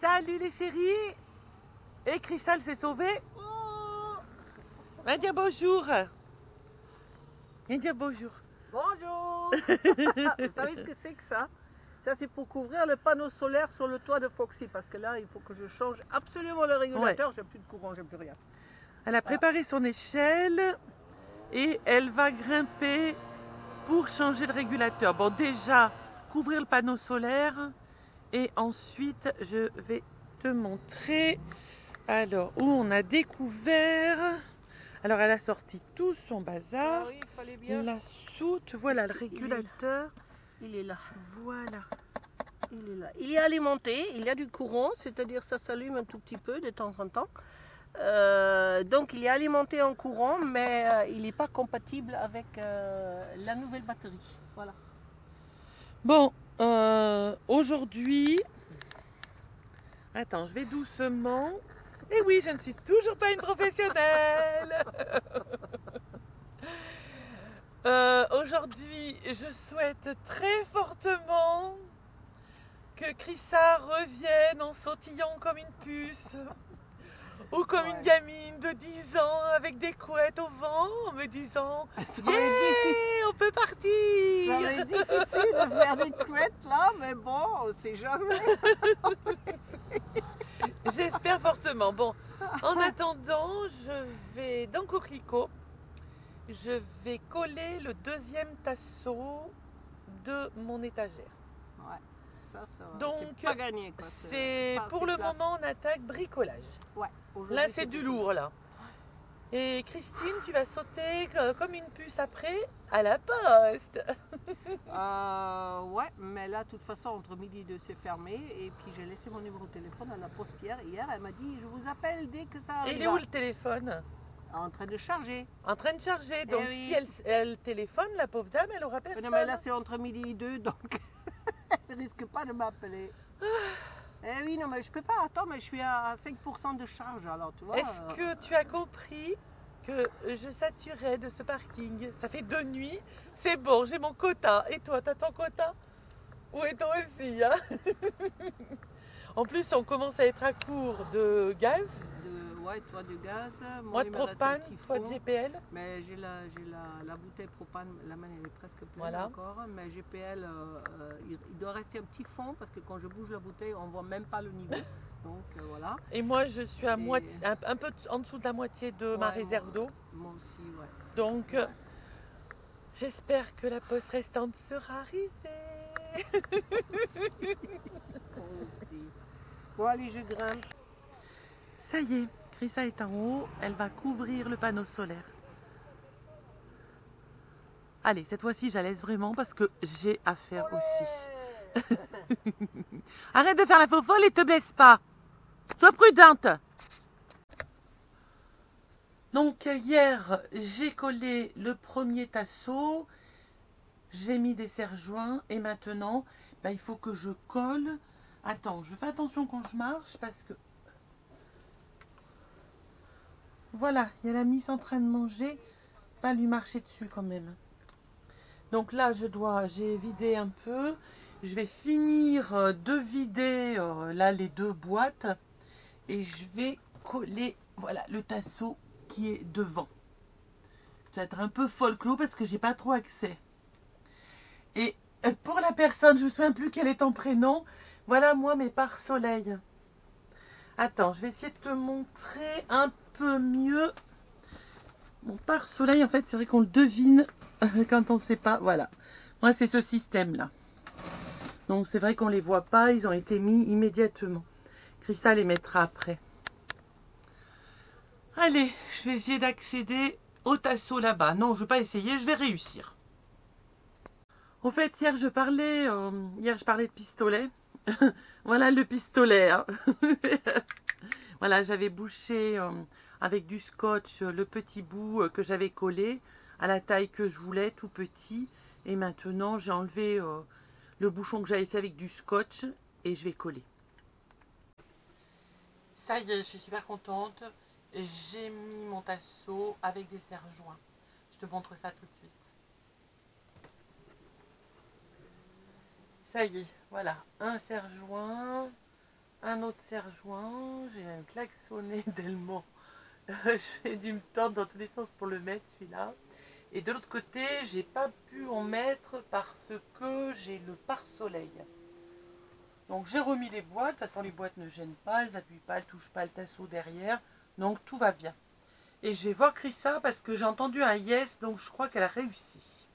Salut les chéris. Et Krissa s'est sauvée. Oh. Viens dire bonjour. Viens dire bonjour. Bonjour. Vous savez ce que c'est que ça? Ça c'est pour couvrir le panneau solaire sur le toit de Foxy, parce que là il faut que je change absolument le régulateur, ouais. J'ai plus de courant, j'ai plus rien. Elle a préparé son échelle et elle va grimper pour changer de régulateur. Bon, déjà couvrir le panneau solaire et ensuite je vais te montrer alors où on a découvert. Alors elle a sorti tout son bazar, ah oui, il fallait bien. La soute, voilà le régulateur. Il est là, voilà, il est là. Il est alimenté, il y a du courant, c'est-à-dire ça s'allume un tout petit peu de temps en temps. Donc il est alimenté en courant, mais il n'est pas compatible avec la nouvelle batterie. Voilà. Bon, aujourd'hui... Attends, je vais doucement. Et oui, je ne suis toujours pas une professionnelle. Aujourd'hui, je souhaite très fortement que Krissa revienne en sautillant comme une puce ou comme une gamine de 10 ans avec des couettes au vent en me disant « Yeah, on peut partir !» Ça va être difficile de faire des couettes là, mais bon, on sait jamais. J'espère fortement. Bon, en attendant, je vais dans Coquelicot. Je vais coller le deuxième tasseau de mon étagère. Ouais, ça va. Donc, c'est pas gagné, quoi. C'est pour le moment, on attaque bricolage. Ouais, là, c'est du lourd, là. Et Christine, tu vas sauter comme une puce après à la poste. Ouais, mais là, de toute façon, entre midi et deux, c'est fermé. Et puis, j'ai laissé mon numéro de téléphone à la postière hier. Elle m'a dit, je vous appelle dès que ça arrive. Et il est où le téléphone ? En train de charger. En train de charger, donc oui. Si elle téléphone, la pauvre dame, elle aura personne. Non, mais là c'est entre midi et deux, donc elle ne risque pas de m'appeler. Eh oui, non mais je peux pas, attends, mais je suis à 5% de charge, alors tu vois. Est-ce que tu as compris que je saturais de ce parking? Ça fait 2 nuits, c'est bon, j'ai mon quota. Et toi, t'as ton quota? Où est toi aussi, hein? En plus, on commence à être à court de gaz. Ouais, toi de gaz, moi de propane, toi de GPL. Mais j'ai la bouteille propane, la main elle est presque pleine, voilà. Encore. Mais GPL, il doit rester un petit fond parce que quand je bouge la bouteille, on voit même pas le niveau. Donc voilà. Et moi je suis à moitié, un peu en dessous de la moitié de ma réserve d'eau. Moi aussi, ouais. Donc j'espère que la poste restante sera arrivée. Moi aussi. Bon allez, je grimpe. Ça y est. Krissa est en haut, elle va couvrir le panneau solaire. Allez, cette fois-ci, je la laisse vraiment parce que j'ai à faire aussi. Arrête de faire la faux folle et te blesse pas. Sois prudente. Donc hier, j'ai collé le premier tasseau, j'ai mis des serre-joints et maintenant, ben, il faut que je colle. Attends, je fais attention quand je marche parce que... Voilà, il y a la miss en train de manger, pas lui marcher dessus quand même. Donc là, j'ai vidé un peu. Je vais finir de vider là les 2 boîtes et je vais coller voilà le tasseau qui est devant. Ça va être un peu folklore parce que j'ai pas trop accès. Et pour la personne, je ne me souviens plus quel est ton prénom. Voilà moi mes pare-soleil. Attends, je vais essayer de te montrer un peu. Mieux mon pare-soleil, en fait c'est vrai qu'on le devine quand on ne sait pas. Voilà, moi c'est ce système là, donc c'est vrai qu'on les voit pas, ils ont été mis immédiatement. Krissa les mettra après. Allez, je vais essayer d'accéder au tasseau là-bas. Non, je vais pas essayer, je vais réussir. En fait hier je parlais de pistolet. Voilà le pistolet, hein. Voilà, j'avais bouché avec du scotch le petit bout que j'avais collé à la taille que je voulais, tout petit. Et maintenant, j'ai enlevé le bouchon que j'avais fait avec du scotch et je vais coller. Ça y est, je suis super contente. J'ai mis mon tasseau avec des serre-joints. Je te montre ça tout de suite. Ça y est, voilà, un serre-joint, un autre serre-joint, j'ai un klaxonné d'Elmont, j'ai dû me tordre dans tous les sens pour le mettre celui-là, et de l'autre côté j'ai pas pu en mettre parce que j'ai le pare-soleil. Donc j'ai remis les boîtes, de toute façon les boîtes ne gênent pas, elles n'appuient pas, elles touchent pas le tasseau derrière, donc tout va bien. Et je vais voir Krissa parce que j'ai entendu un yes, donc je crois qu'elle a réussi.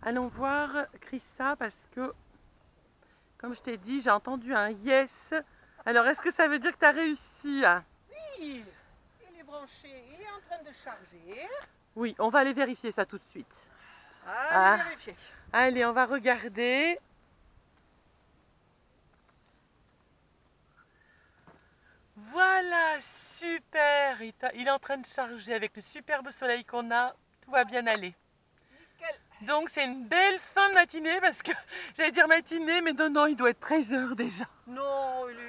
Allons voir Krissa parce que, comme je t'ai dit, j'ai entendu un yes. Alors est-ce que ça veut dire que tu as réussi hein? Oui, il est branché, il est en train de charger. Oui, on va aller vérifier ça tout de suite. Allez, vérifier. Allez, on va regarder. Voilà, super, il est en train de charger avec le superbe soleil qu'on a, tout va bien aller. Nickel. Donc c'est une belle fin de matinée parce que, j'allais dire matinée, mais non, il doit être 13 h déjà. Non, il est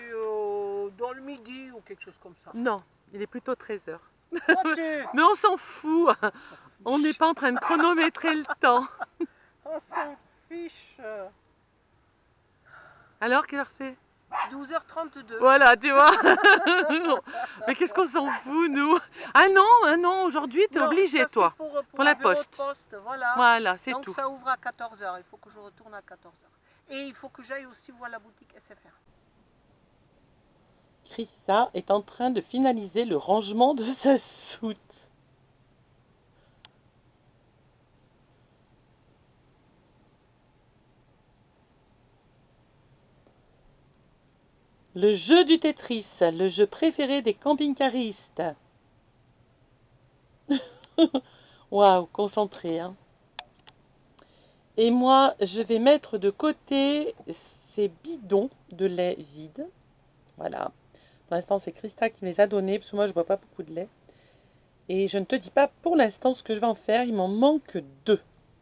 dans le midi ou quelque chose comme ça. Non, il est plutôt 13 h. Mais on s'en fout, on n'est pas en train de chronométrer le temps. On s'en fiche. Alors, quelle heure c'est ? 12 h 32. Voilà, tu vois. Mais qu'est-ce qu'on s'en fout, nous? Ah non, aujourd'hui, t'es obligé, ça, toi, pour la poste. Voilà, c'est tout. Donc, ça ouvre à 14 h. Il faut que je retourne à 14 h. Et il faut que j'aille aussi voir la boutique SFR. Krissa est en train de finaliser le rangement de sa soute. Le jeu du Tetris, le jeu préféré des camping-caristes. Waouh, concentré, hein. Et moi, je vais mettre de côté ces bidons de lait vide. Voilà. Pour l'instant, c'est Krissa qui me les a donnés, parce que moi, je ne bois pas beaucoup de lait. Et je ne te dis pas pour l'instant ce que je vais en faire. Il m'en manque 2.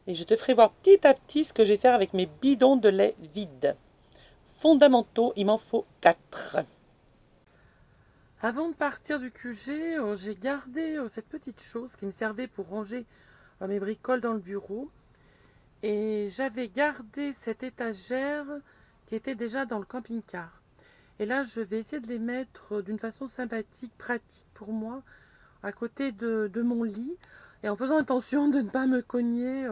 Et je te ferai voir petit à petit ce que je vais faire avec mes bidons de lait vide. Fondamentaux, il m'en faut 4. Avant de partir du QG, j'ai gardé cette petite chose qui me servait pour ranger mes bricoles dans le bureau. Et j'avais gardé cette étagère qui était déjà dans le camping-car. Et là, je vais essayer de les mettre d'une façon sympathique, pratique pour moi, à côté de mon lit. Et en faisant attention de ne pas me cogner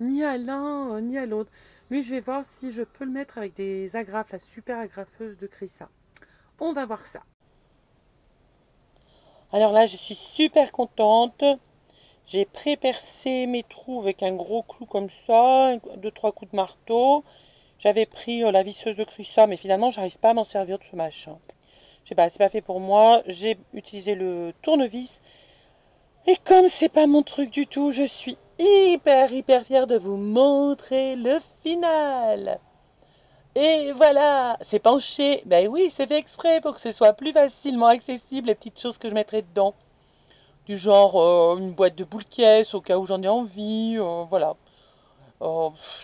ni à l'un ni à l'autre. Lui, je vais voir si je peux le mettre avec des agrafes, la super agrafeuse de Krissa. On va voir ça. Alors là, je suis super contente. J'ai pré-percé mes trous avec un gros clou comme ça, 2-3 coups de marteau. J'avais pris la visseuse de Krissa, mais finalement, j'arrive pas à m'en servir de ce machin. Je sais pas, c'est pas fait pour moi. J'ai utilisé le tournevis. Et comme c'est pas mon truc du tout, je suis hyper fière de vous montrer le final. Et voilà, c'est penché. Ben oui, c'est fait exprès pour que ce soit plus facilement accessible les petites choses que je mettrai dedans. Du genre une boîte de boules caisse au cas où j'en ai envie, voilà.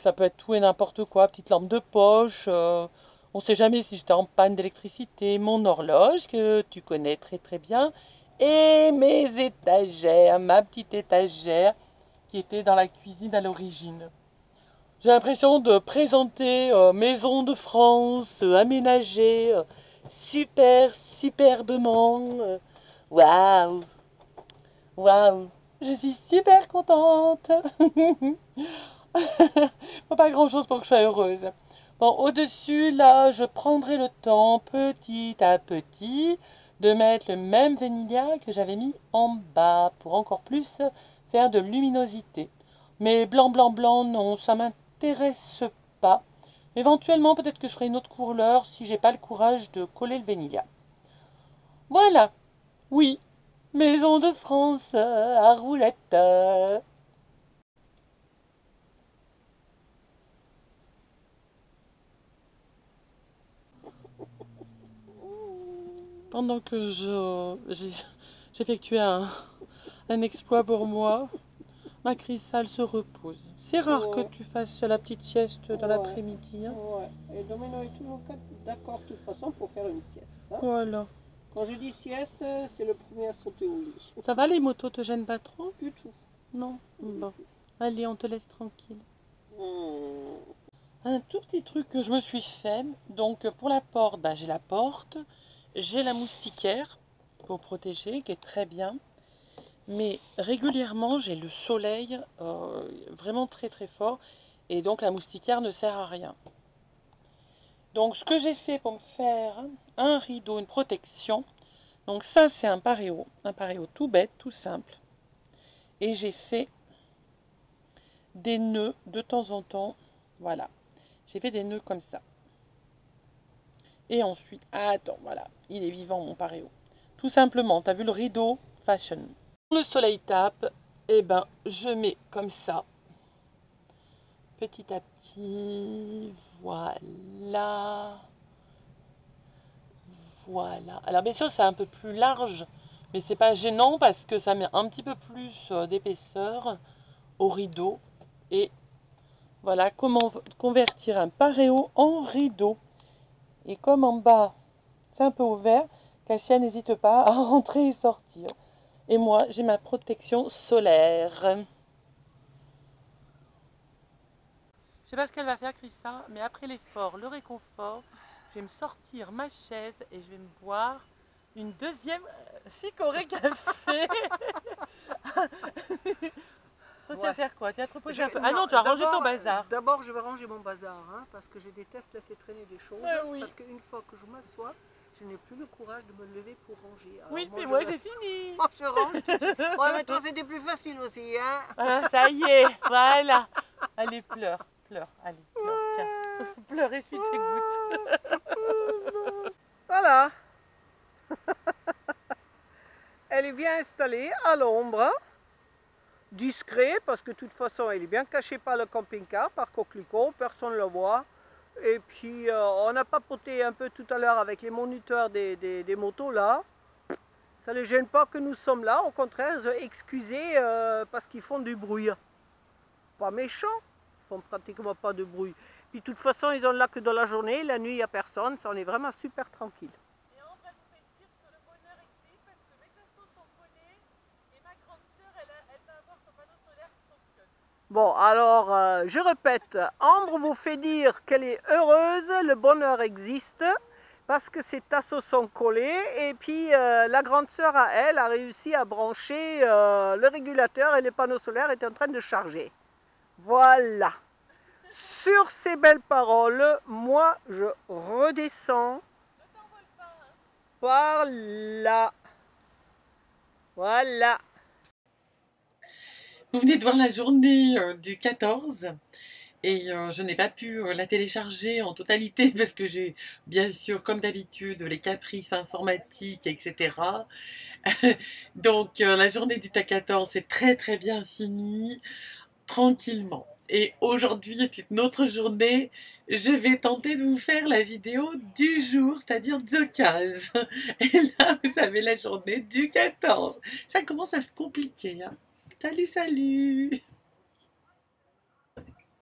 Ça peut être tout et n'importe quoi, petite lampe de poche. On ne sait jamais si j'étais en panne d'électricité, mon horloge que tu connais très bien. Et mes étagères, ma petite étagère qui était dans la cuisine à l'origine. J'ai l'impression de présenter Maison de France, aménagée, superbement. Waouh! Waouh! Je suis super contente. Pas grand-chose pour que je sois heureuse. Bon, au-dessus, là, je prendrai le temps, petit à petit, de mettre le même Vénilia que j'avais mis en bas, pour encore plus faire de luminosité. Mais blanc, non, ça m'intéresse pas. Éventuellement, peut-être que je ferai une autre couleur si j'ai pas le courage de coller le Vénilia. Voilà. Oui, Maison de France à roulette. Pendant que j'effectuais un exploit pour moi, ma Krissa se repose. C'est rare que tu fasses la petite sieste dans l'après-midi. Hein. Ouais. Et Domino est toujours d'accord de toute façon pour faire une sieste. Hein. Voilà. Quand je dis sieste, c'est le premier à sauter au lit. Ça va, les motos te gênent pas trop? Du tout. Non. Bon. Allez, on te laisse tranquille. un tout petit truc que je me suis fait. Donc pour la porte, j'ai la porte, j'ai la moustiquaire pour protéger qui est très bien, mais régulièrement j'ai le soleil vraiment très fort et donc la moustiquaire ne sert à rien. Donc ce que j'ai fait pour me faire un rideau, une protection, donc ça c'est un paréo tout bête, tout simple, et j'ai fait des nœuds de temps en temps, voilà, j'ai fait des nœuds comme ça. Et ensuite, attends, voilà, il est vivant mon paréo. Tout simplement, t'as vu le rideau fashion. Quand le soleil tape, et je mets comme ça, petit à petit, voilà, voilà. Alors bien sûr, c'est un peu plus large, mais c'est pas gênant parce que ça met un petit peu plus d'épaisseur au rideau. Et voilà comment convertir un paréo en rideau. Et comme en bas, c'est un peu ouvert, Cassia n'hésite pas à rentrer et sortir. Et moi, j'ai ma protection solaire. Je sais pas ce qu'elle va faire, Krissa, mais après l'effort, le réconfort, je vais me sortir ma chaise et je vais me boire une deuxième chicorée café. Toi, tu vas faire quoi? Tu vas te reposer un peu? Ah non, tu vas ranger ton bazar. D'abord, je vais ranger mon bazar, hein, parce que je déteste laisser traîner des choses. Oui. Parce qu'une fois que je m'assois, je n'ai plus le courage de me lever pour ranger. Alors, oui, mais moi, j'ai fini. Oh, je range tout de suite. Ouais, mais toi, c'était plus facile aussi, hein. Ah, ça y est, voilà. Allez, pleure, pleure, allez, pleure, tiens. Pleure, essuie tes gouttes. Voilà. Elle est bien installée à l'ombre. Discret, parce que de toute façon il est bien caché par le camping-car, par Coquelicot, personne ne le voit. Et puis on a papoté un peu tout à l'heure avec les moniteurs des motos là. Ça ne les gêne pas que nous sommes là, au contraire, excusez parce qu'ils font du bruit. Pas méchants, ils font pratiquement pas de bruit. Puis de toute façon ils ont là que dans la journée, la nuit il n'y a personne, ça on est vraiment super tranquille. Bon, alors, je répète, Ambre vous fait dire qu'elle est heureuse, le bonheur existe, parce que ses tasseaux sont collés, et puis la grande sœur à elle a réussi à brancher le régulateur et les panneaux solaires est en train de charger. Voilà. Sur ces belles paroles, moi, je redescends. Ne t'envole pas, hein. Par là. Voilà. Vous venez de voir la journée du 14 et je n'ai pas pu la télécharger en totalité parce que j'ai bien sûr comme d'habitude les caprices informatiques etc. Donc la journée du 14 c'est très bien finie tranquillement et aujourd'hui est une autre journée. Je vais tenter de vous faire la vidéo du jour, c'est-à-dire the 15. Et là vous savez la journée du 14. Ça commence à se compliquer hein. Salut, salut!